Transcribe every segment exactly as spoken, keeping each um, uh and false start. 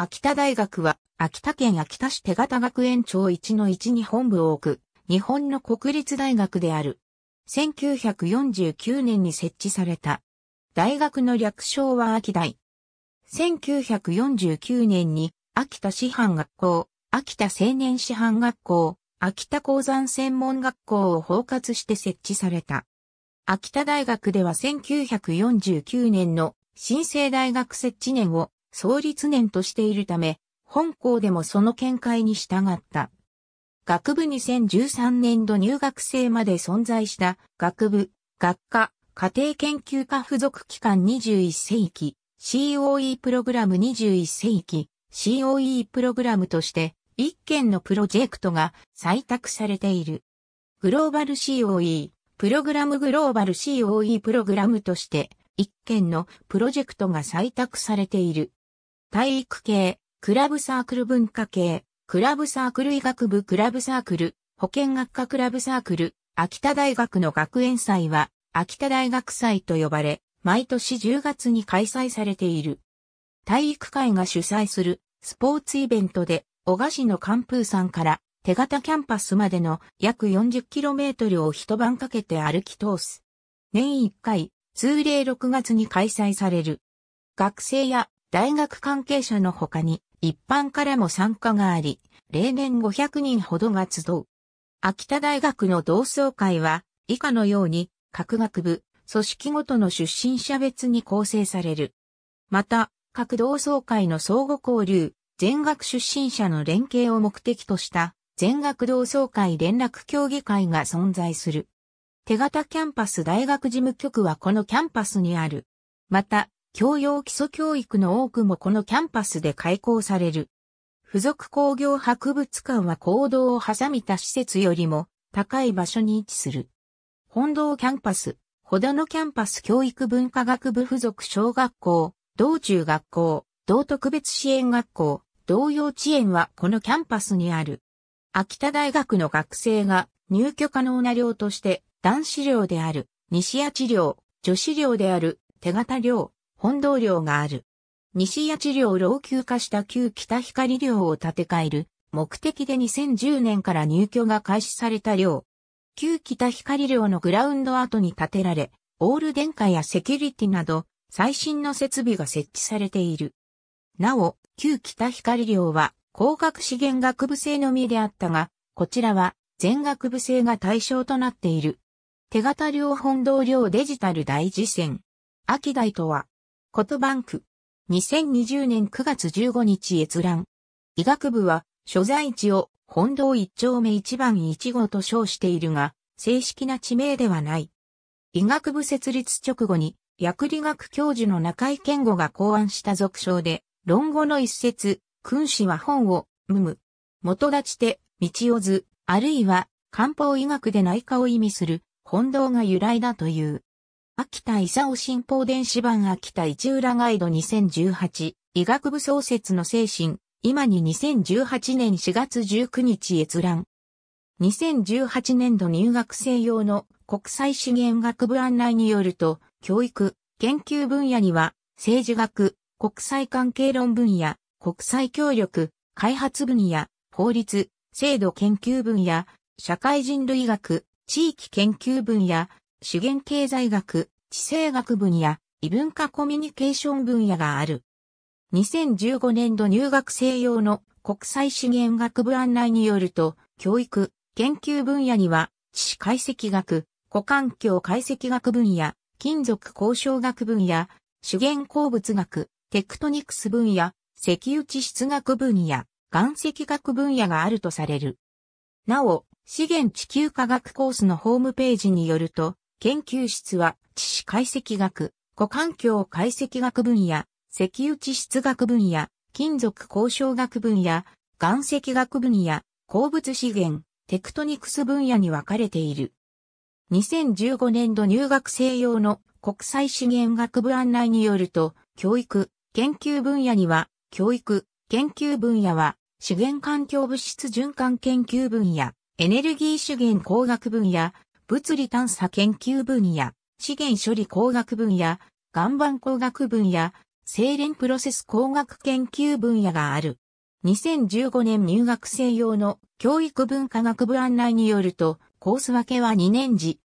秋田大学は、秋田県秋田市手形学園町 いちのいち に本部を置く、日本の国立大学である。せんきゅうひゃくよんじゅうきゅうねんに設置された。大学の略称は秋大。せんきゅうひゃくよんじゅうきゅうねんに、秋田師範学校、秋田青年師範学校、秋田鉱山専門学校を包括して設置された。秋田大学ではせんきゅうひゃくよんじゅうきゅうねんの新生大学設置年を創立年としているため、本校でもその見解に従った。学部にせんじゅうさんねん度入学生まで存在した学部、学科、家庭研究科附属機関にじゅういっ世紀、シーオーイー プログラムにじゅういっ世紀、シーオーイー プログラムとして、一件のプロジェクトが採択されている。グローバル シーオーイー、プログラムグローバル シーオーイー プログラムとして一件のプロジェクトが採択されている。体育系、クラブサークル文化系、クラブサークル医学部クラブサークル、保健学科クラブサークル、秋田大学の学園祭は秋田大学祭と呼ばれ、毎年じゅうがつに開催されている。体育会が主催するスポーツイベントで、男鹿市の寒風山から手形キャンパスまでの約 よんじゅっキロメートル を一晩かけて歩き通す。年いっかい、通例ろくがつに開催される。学生や大学関係者の他に一般からも参加があり、例年ごひゃくにんほどが集う。秋田大学の同窓会は以下のように各学部、組織ごとの出身者別に構成される。また、各同窓会の相互交流、全学出身者の連携を目的とした全学同窓会連絡協議会が存在する。手形キャンパス大学事務局はこのキャンパスにある。また、教養基礎教育の多くもこのキャンパスで開講される。附属工業博物館は公道を挟みた施設よりも高い場所に位置する。本堂キャンパス、ほどのキャンパス教育文化学部附属小学校、道中学校、道特別支援学校、同幼稚園はこのキャンパスにある。秋田大学の学生が入居可能な寮として男子寮である西谷地寮、女子寮である手形寮、本堂寮がある。西谷地寮老朽化した旧北光寮を建て替える目的でにせんじゅうねんから入居が開始された寮。旧北光寮のグラウンド跡に建てられ、オール電化やセキュリティなど最新の設備が設置されている。なお、旧北光寮は工学資源学部制のみであったが、こちらは全学部制が対象となっている。手形寮本堂寮デジタル大事戦。秋大とは、ことバンク。にせんにじゅうねんくがつじゅうごにち閲覧。医学部は所在地を本堂いっ丁目いちばんいちごうと称しているが、正式な地名ではない。医学部設立直後に薬理学教授の中井健吾が考案した俗称で、論語の一節、君子は本を、無む。元立ちて、道をず、あるいは、漢方医学で内科を意味する、本堂が由来だという。秋田功新報電子版秋田一浦ガイドにせんじゅうはち、医学部創設の精神、今ににせんじゅうはちねんしがつじゅうくにち閲覧。にせんじゅうはちねん度入学生用の国際資源学部案内によると、教育、研究分野には、政治学、国際関係論分野、国際協力、開発分野、法律、制度研究分野、社会人類学、地域研究分野、資源経済学、地政学分野、異文化コミュニケーション分野がある。にせんじゅうごねん度入学生用の国際資源学部案内によると、教育、研究分野には、地質解析学、古環境解析学分野、金属鉱床学分野、資源鉱物学、テクトニクス分野、石油地質学分野、岩石学分野があるとされる。なお、資源地球科学コースのホームページによると、研究室は地質解析学、古環境解析学分野、石油地質学分野、金属鉱床学分野、岩石学分野、鉱物資源、テクトニクス分野に分かれている。にせんじゅうごねん度入学生用の国際資源学部案内によると、教育、研究分野には、教育、研究分野は、資源環境物質循環研究分野、エネルギー資源工学分野、物理探査研究分野、資源処理工学分野、岩盤工学分野、精錬プロセス工学研究分野がある。にせんじゅうごねん入学生用の教育文化学部案内によると、コース分けはにねんじ。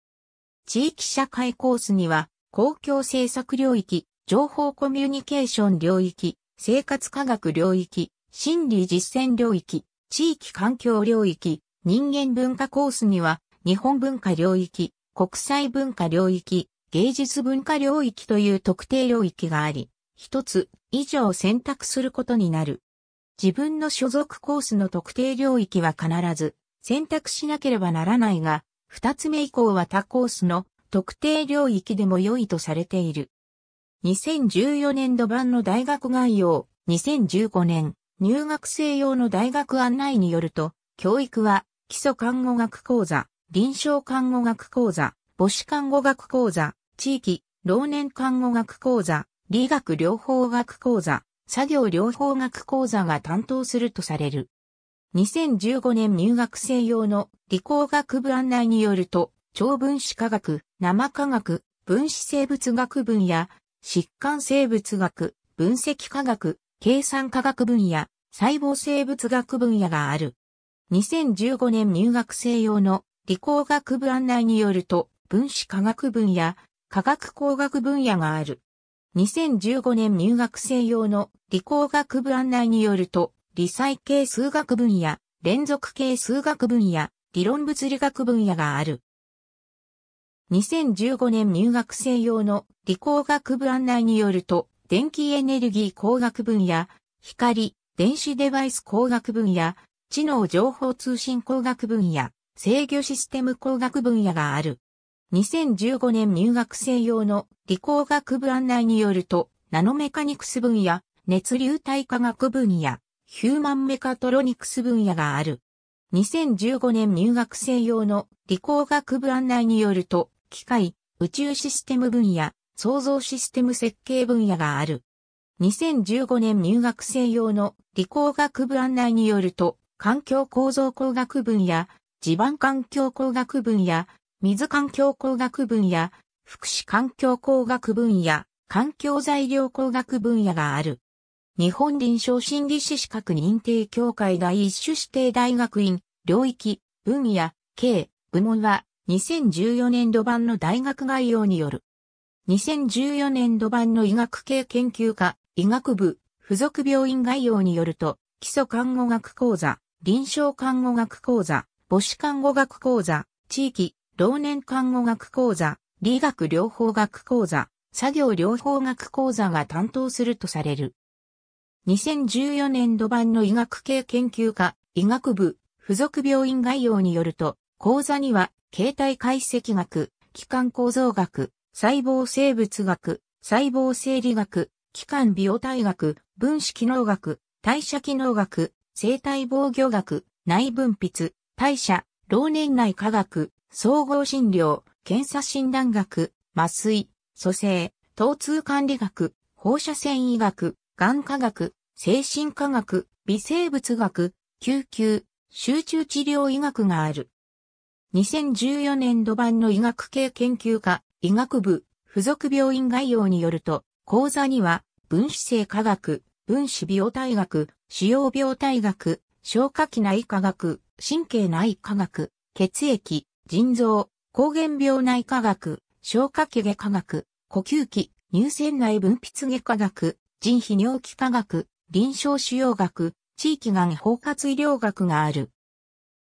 地域社会コースには、公共政策領域、情報コミュニケーション領域、生活科学領域、心理実践領域、地域環境領域、人間文化コースには、日本文化領域、国際文化領域、芸術文化領域という特定領域があり、一つ以上選択することになる。自分の所属コースの特定領域は必ず選択しなければならないが、二つ目以降は他コースの特定領域でも良いとされている。にせんじゅうよねんど版の大学概要、にせんじゅうごねん入学生用の大学案内によると、教育は基礎看護学講座、臨床看護学講座、母子看護学講座、地域、老年看護学講座、理学療法学講座、作業療法学講座が担当するとされる。にせんじゅうごねん入学生用の理工学部案内によると、超分子化学、生化学、分子生物学分野、疾患生物学、分析化学、計算化学分野、細胞生物学分野がある。にせんじゅうごねん入学生用の理工学部案内によると、分子化学分野、化学工学分野がある。にせんじゅうごねん入学生用の理工学部案内によると、理載系数学分野、連続系数学分野、理論物理学分野がある。にせんじゅうごねん入学生用の理工学部案内によると、電気エネルギー工学分野、光、電子デバイス工学分野、知能情報通信工学分野、制御システム工学分野がある。にせんじゅうごねん入学生用の理工学部案内によると、ナノメカニクス分野、熱流体化学分野、ヒューマンメカトロニクス分野がある。にせんじゅうごねん入学生用の理工学部案内によると、機械、宇宙システム分野、創造システム設計分野がある。にせんじゅうごねん入学生用の理工学部案内によると、環境構造工学分野、地盤環境工学分野、水環境工学分野、福祉環境工学分野、環境材料工学分野がある。日本臨床心理士資格認定協会第一種指定大学院、領域、分野、系、部門はにせんじゅうよねんど版の大学概要による。にせんじゅうよねんど版の医学系研究科、医学部、附属病院概要によると、基礎看護学講座、臨床看護学講座、母子看護学講座、地域、老年看護学講座、理学療法学講座、作業療法学講座が担当するとされる。にせんじゅうよねんど版の医学系研究科、医学部、附属病院概要によると、講座には、形態解析学、器官構造学、細胞生物学、細胞生理学、器官病態学、分子機能学、代謝機能学、生体防御学、内分泌、代謝、老年内科学、総合診療、検査診断学、麻酔、蘇生、疼痛管理学、放射線医学、がん科学、精神科学、微生物学、救急、集中治療医学がある。にせんじゅうよねんど版の医学系研究科、医学部、附属病院概要によると、講座には、分子生化学、分子病態学、腫瘍病態学、消化器内科学、神経内科学、血液、腎臓、膠原病内科学、消化器外科学、呼吸器、乳腺内分泌外科学、腎泌尿器科学、臨床腫瘍学、地域がん包括医療学がある。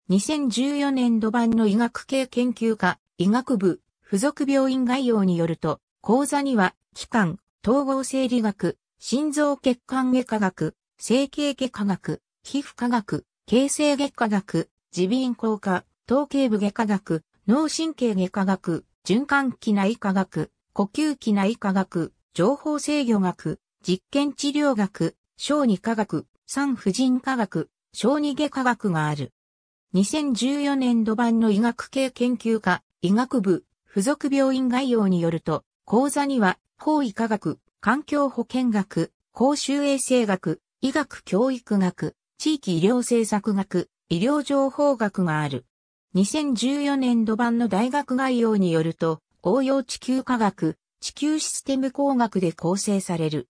にせんじゅうよねんど版の医学系研究科、医学部、附属病院概要によると、講座には、器官、統合生理学、心臓血管外科学、整形外科学、皮膚科学、形成外科学、耳鼻咽喉科、頭頸部外科学、脳神経外科学、循環器内科学、呼吸器内科学、情報制御学、実験治療学、小児科学、産婦人科学、小児外科学がある。にせんじゅうよねんど版の医学系研究科、医学部、附属病院概要によると、講座には、法医科学、環境保健学、公衆衛生学、医学教育学、地域医療政策学、医療情報学がある。にせんじゅうよねんど版の大学概要によると、応用地球科学、地球システム工学で構成される。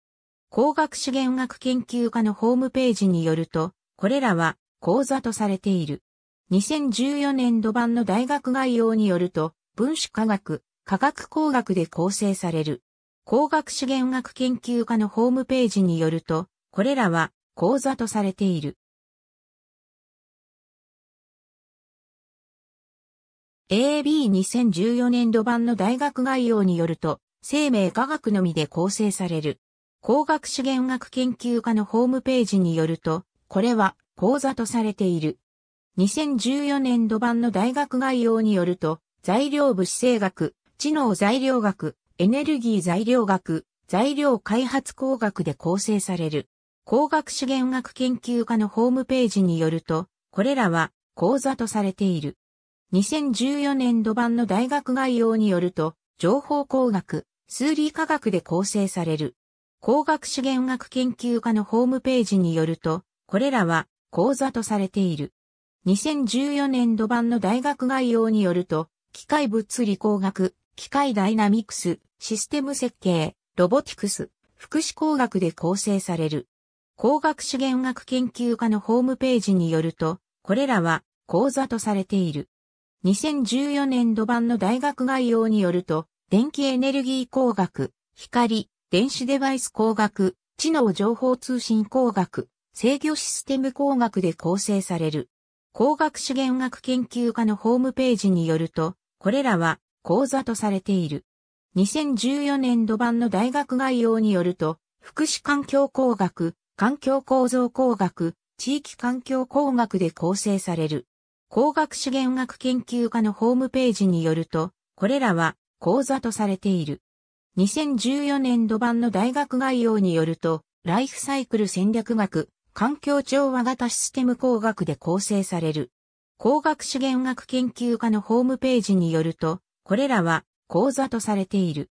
光学資源学研究家のホームページによると、これらは講座とされている。にせんじゅうよねんど版の大学概要によると、分子化学、化学工学で構成される。光学資源学研究家のホームページによると、これらは講座とされている。エービーにせんじゅうよねんど版の大学概要によると、生命科学のみで構成される。光学資源学研究家のホームページによると、これは講座とされている。にせんじゅうよねんど版の大学概要によると、材料物性学、知能材料学、エネルギー材料学、材料開発工学で構成される。光学資源学研究家のホームページによると、これらは講座とされている。にせんじゅうよねんど版の大学概要によると、情報工学、数理化学で構成される。光学資源学研究家のホームページによると、これらは講座とされている。にせんじゅうよねんど版の大学概要によると、機械物理工学、機械ダイナミクス、システム設計、ロボティクス、福祉工学で構成される。光学資源学研究家のホームページによると、これらは講座とされている。にせんじゅうよねんど版の大学概要によると、電気エネルギー工学、光、電子デバイス工学、知能情報通信工学、制御システム工学で構成される。光学資源学研究家のホームページによると、これらは講座とされている。にせんじゅうよねんど版の大学概要によると、福祉環境工学、環境構造工学、地域環境工学で構成される。光学資源学研究家のホームページによると、これらは講座とされている。にせんじゅうよねんど版の大学概要によると、ライフサイクル戦略学、環境調和型システム工学で構成される。光学資源学研究家のホームページによると、これらは講座とされている。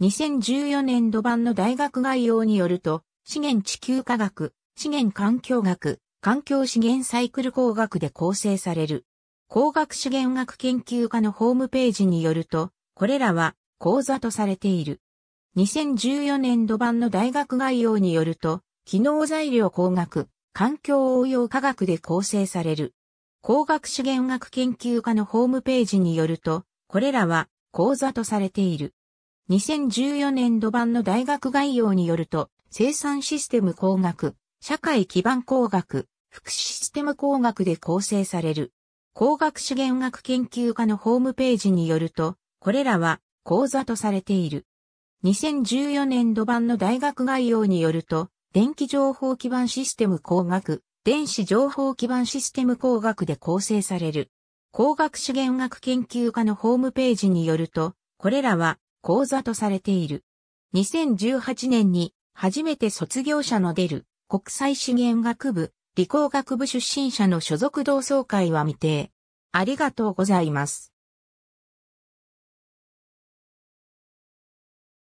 にせんじゅうよねんど版の大学概要によると、資源地球科学、資源環境学、環境資源サイクル工学で構成される。光学資源学研究家のホームページによると、これらは講座とされている。にせんじゅうよねんど版の大学概要によると、機能材料工学、環境応用科学で構成される。光学資源学研究家のホームページによると、これらは講座とされている。にせんじゅうよねんど版の大学概要によると、生産システム工学、社会基盤工学、福祉システム工学で構成される。光学資源学研究家のホームページによると、これらは講座とされている。にせんじゅうよねんど版の大学概要によると、電気情報基盤システム工学、電子情報基盤システム工学で構成される。光学資源学研究家のホームページによると、これらは講座とされている。にせんじゅうはちねんに初めて卒業者の出る国際資源学部、理工学部出身者の所属同窓会は未定。ありがとうございます。